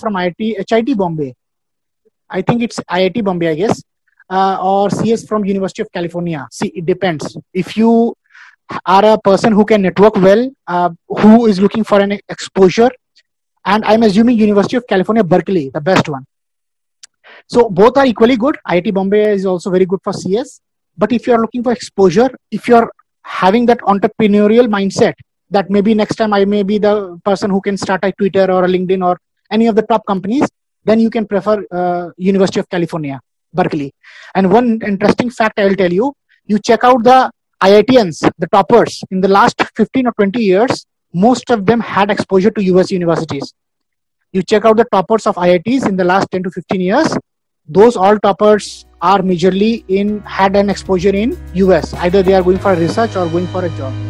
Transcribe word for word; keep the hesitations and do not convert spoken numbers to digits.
from I I T, H I T Bombay. I think it's I I T Bombay, I guess, uh, or C S from University of California. See, it depends. If you are a person who can network well, uh, who is looking for an exposure, and I'm assuming University of California, Berkeley, the best one. So both are equally good. I I T Bombay is also very good for C S. But if you are looking for exposure, if you are having that entrepreneurial mindset, that maybe next time I may be the person who can start a Twitter or a LinkedIn or any of the top companies, then you can prefer uh, University of California, Berkeley. And one interesting fact I will tell you, you check out the I I Tians, the toppers, in the last fifteen or twenty years, most of them had exposure to U S universities. You check out the toppers of I I Ts in the last ten to fifteen years, those all toppers are majorly in, had an exposure in U S. Either they are going for research or going for a job.